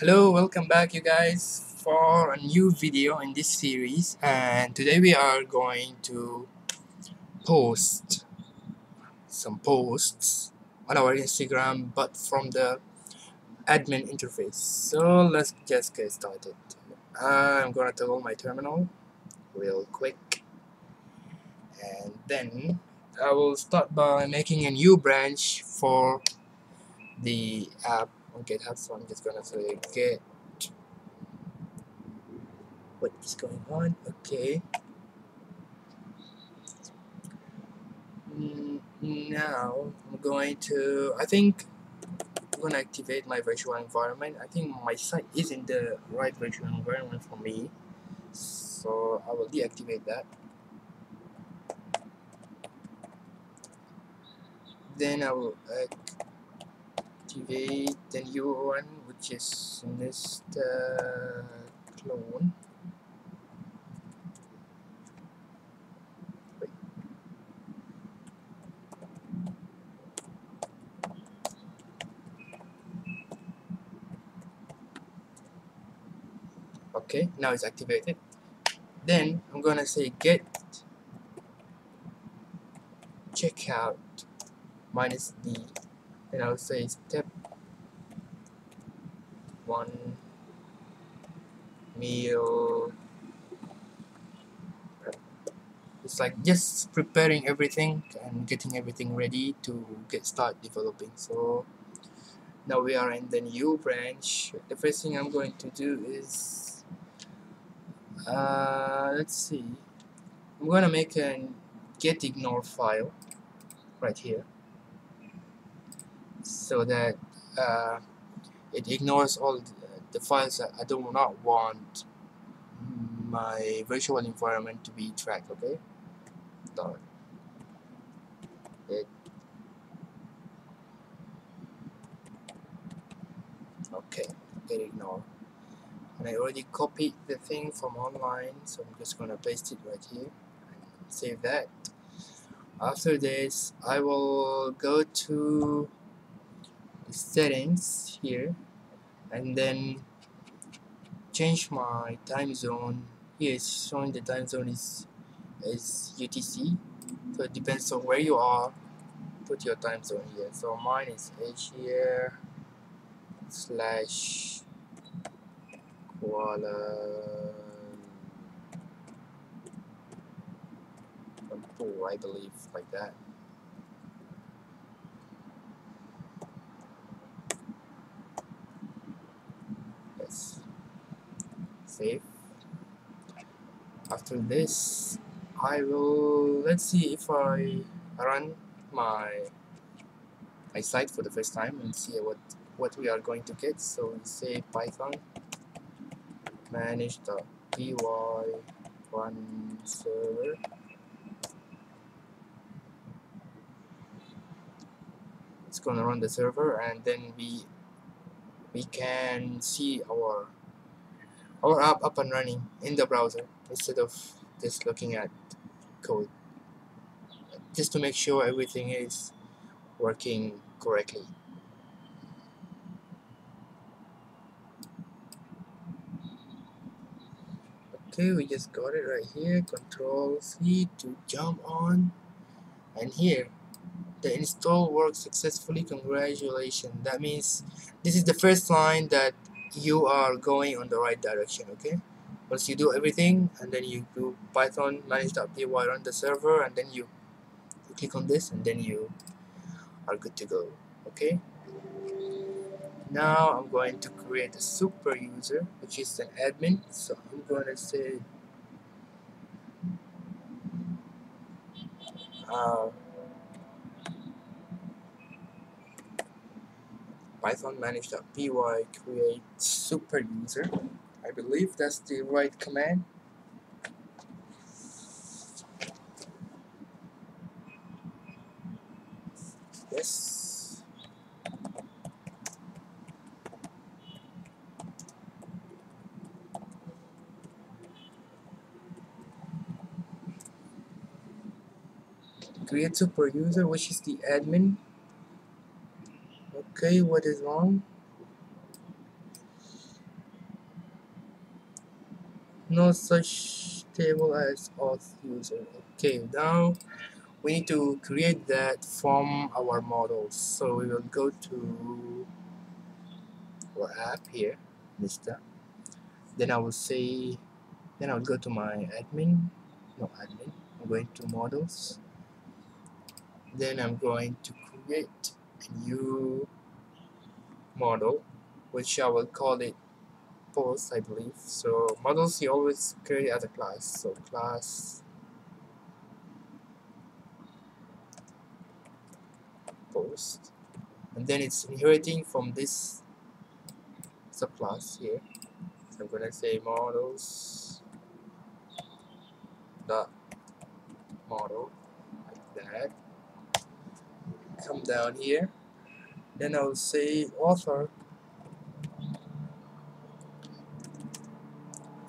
Hello, welcome back you guys for a new video in this series, and today we are going to post some posts on our Instagram but from the admin interface. So let's just get started. I'm gonna toggle my terminal real quick, and then I will start by making a new branch for the app on GitHub. So I'm just gonna say get what is going on. Okay, now I'm going to, I'm gonna activate my virtual environment. I think my site isn't the right virtual environment for me, so I will deactivate that. Then I will activate the new one, which is Insta Clone. Wait. Okay, now it's activated. Then I'm gonna say get checkout minus D, and I'll say step 1 meal. It's like just preparing everything and getting everything ready to start developing. So now we are in the new branch. The first thing I'm going to do is let's see, I'm gonna make a get-ignore file right here, so that it ignores all the files that I do not want my virtual environment to be tracked. Okay, dot it. Okay, get ignore, and I already copied the thing from online, so I'm just gonna paste it right here and save that. After this, I will go to settings here and then change my time zone. Here it's showing the time zone is UTC, so it depends on where you are. Put your time zone here, so mine is Asia/Kuala Lumpur, I believe, like that. Save. After this, I will, let's see if I run my site for the first time and see what we are going to get. So we say Python manage.py1server. It's gonna run the server, and then we can see our app up and running in the browser instead of just looking at code, just to make sure everything is working correctly. Okay, we just got it right here. Control+C to jump on, and here the install worked successfully. Congratulations. That means this is the first line that you are going on the right direction. Okay, once you do everything and then you do Python manage.py run the server, and then you click on this, and then you are good to go. Okay, now I'm going to create a super user, which is an admin. So I'm gonna say Python manage.py create super user. I believe that's the right command. Yes. Create super user, which is the admin. Okay, what is wrong? no such table as auth user. Okay, now we need to create that from our models. So we will go to our app here, Insta. Then I will say, then I will go to my admin. I'm going to models. Then I'm going to create a new model, which I will call it post, I believe. So models you always create as a class. So class post, and then it's inheriting from this subclass here. So I'm gonna say models dot model like that. Come down here. Then I'll say author.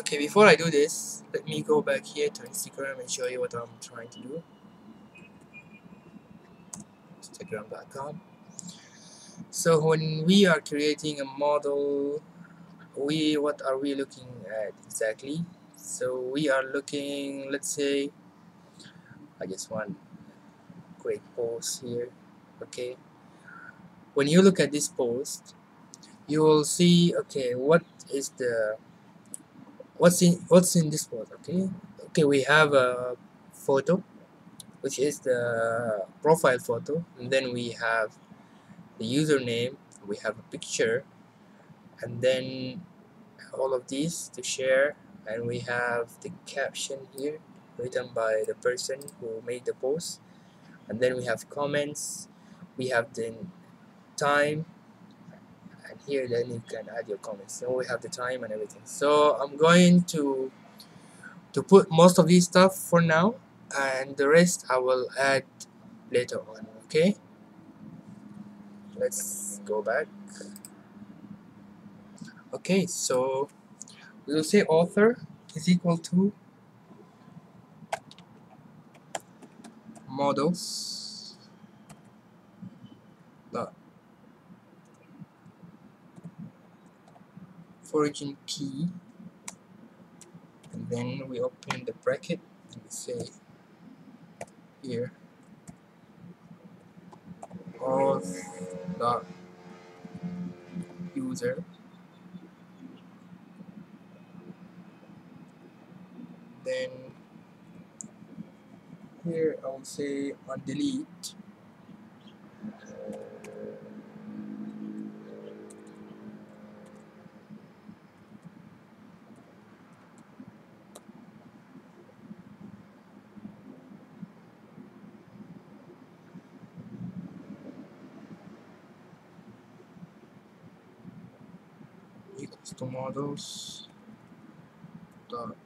Okay, before I do this, let me go back here to Instagram and show you what I'm trying to do. Instagram.com. So when we are creating a model, what are we looking at exactly? So we are looking, let's say, I just want a quick post here. Okay. When you look at this post, you will see, okay, what's in this post. Okay, we have a photo, which is the profile photo, and then we have the username, we have a picture, and then all of these to share, and we have the caption here written by the person who made the post, and then we have comments, we have the time, and here then you can add your comments. So we have the time and everything. So I'm going to put most of these stuff for now, and the rest I will add later on. Okay, let's go back. Okay, so we will say author is equal to models dot origin key, and then we open the bracket and we say here auth dot user, then here I will say on delete equals to models dot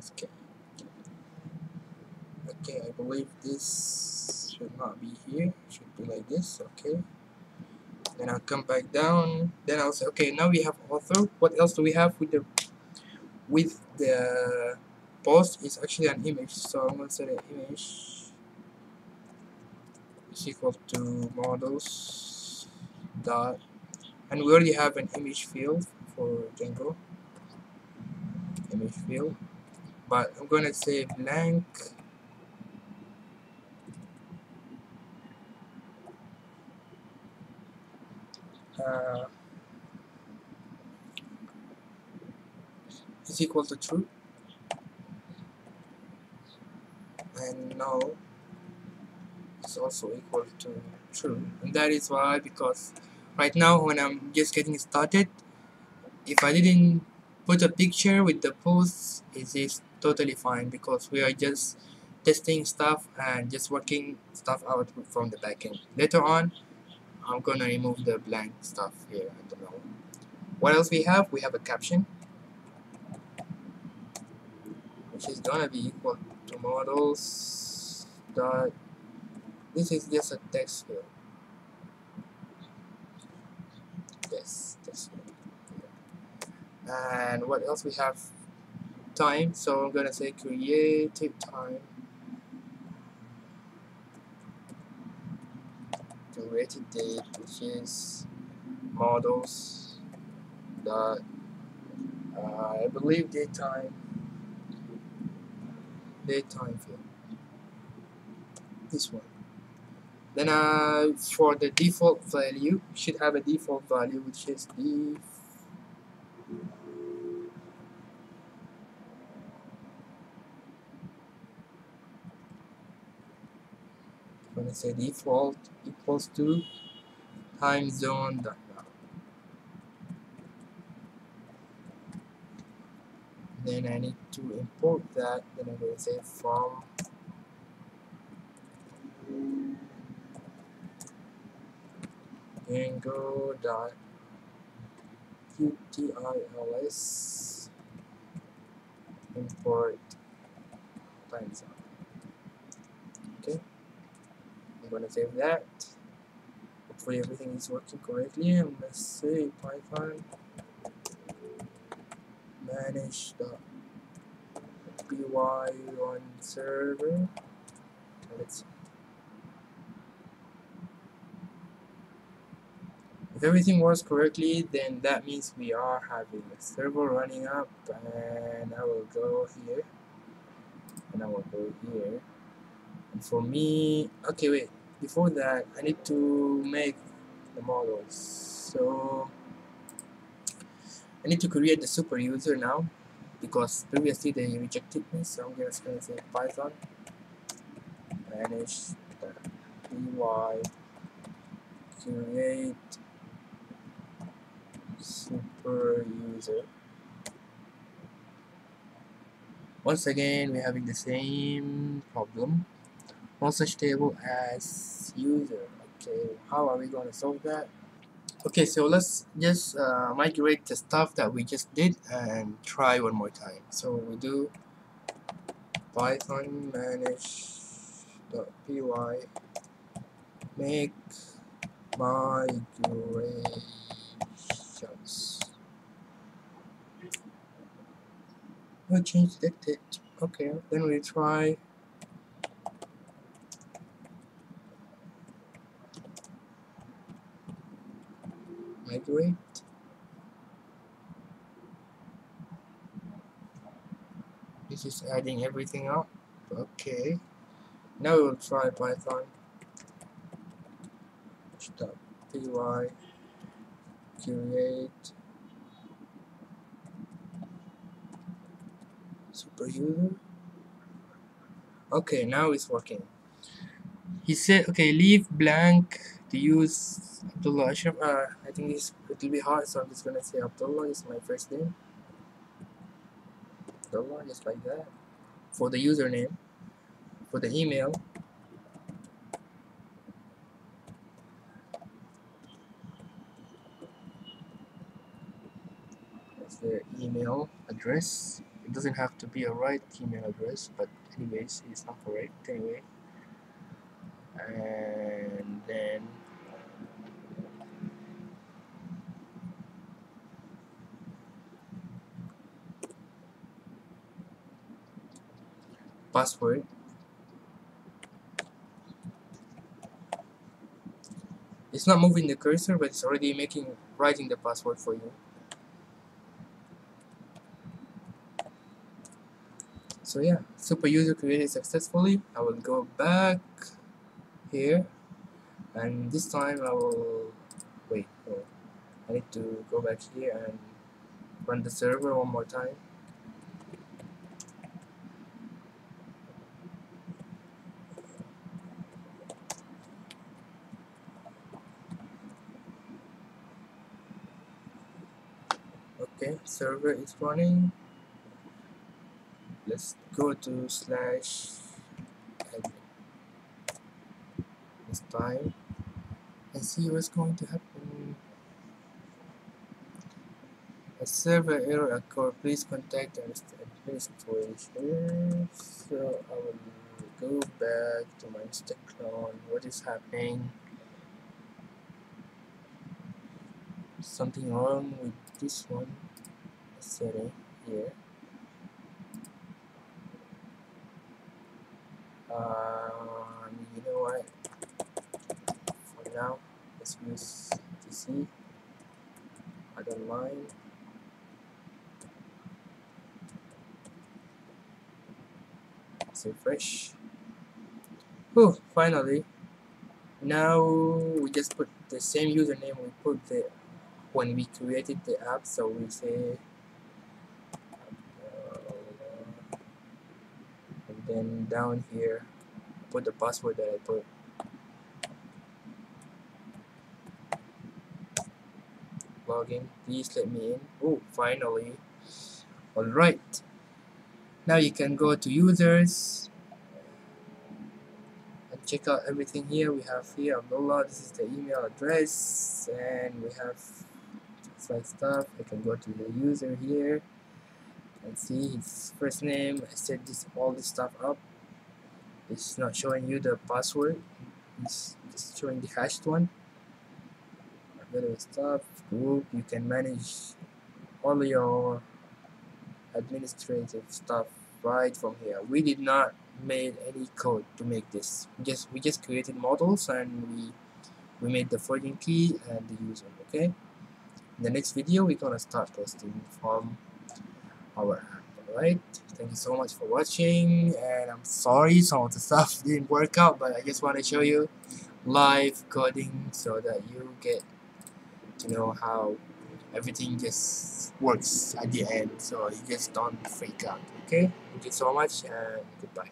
sk. Okay, I believe this should not be here, it should be like this. Okay, then I'll come back down, then I'll say okay, now we have author. What else do we have with the post? It's actually an image, so I'm gonna say the image is equal to models dot, and we already have an image field for Django, image field, but I'm gonna say blank is equal to true, and now it's also equal to true, and that is why, because right now when I'm just getting started, if I didn't put a picture with the posts, it is totally fine, because we are just testing stuff and just working stuff out from the backend. Later on, I'm gonna remove the blank stuff here. I don't know what else we have. We have a caption, which is gonna be equal to models dot. This is just a text field. Yes, text field. And what else we have? Time. So I'm gonna say creative time. Creative date, which is models dot I believe daytime field, this one. Then for the default value, you should have a default value which is default equals to time zone. Then I need to import that. Then I'm going to say from Django.utils import time zone. Okay, I'm going to save that. Hopefully everything is working correctly. And let's see, Python manage.py on server. Let's see. If everything works correctly, then that means we are having a server running up, and I will go here, and I will go here. And for me, okay, wait, before that, I need to make the models. So I need to create the super user now, because previously they rejected me, so I'm just going to say Python manage.py create super user. Once again, we're having the same problem. No such table as user. Okay, how are we going to solve that? Okay, so let's just migrate the stuff that we just did and try one more time. So we do Python manage.py make migrate. Oh, change detected. Okay, then we try migrate. This is adding everything up. Okay, now we'll try Python .py create super user. Okay, now it's working. He said, okay, leave blank to use Abdullah Ashraf. I think this will be hard, so I'm just gonna say Abdullah is my first name. Abdullah, just like that. For the username, for the email. That's their email address. It doesn't have to be a right email address, but anyways, it's not correct anyway. And then password. It's not moving the cursor, but it's already writing the password for you. So yeah, super user created successfully. I will go back here, and this time I will wait. Oh, I need to go back here and run the server one more time. Okay, server is running. Let's go to slash admin this time and see what's going to happen. A server error occurred. Please contact our administration. So I will go back to my Insta Clone. What is happening? Something wrong with this one setting here. You know what, for now, let's use TC, I don't mind, Let's refresh. Oh, finally. Now we just put the same username we put there when we created the app. So we say, and then down here, put the password that I put. Login. Please let me in. Oh, finally. All right. Now you can go to users and check out everything here. We have here Abdullah, this is the email address, and we have just like stuff. I can go to the user here and see his first name. I set this all this stuff up. It's not showing you the password, it's just showing the hashed one. Little stuff, group, you can manage all your administrative stuff right from here. We did not made any code to make this. We just created models and we made the fortune key and the user. Okay. In the next video we're gonna start posting from our app. Alright. Thank you so much for watching, and I'm sorry some of the stuff didn't work out, but I just want to show you live coding so that you get to know how everything just works at the end, so you just don't freak out. Okay, thank you so much and goodbye.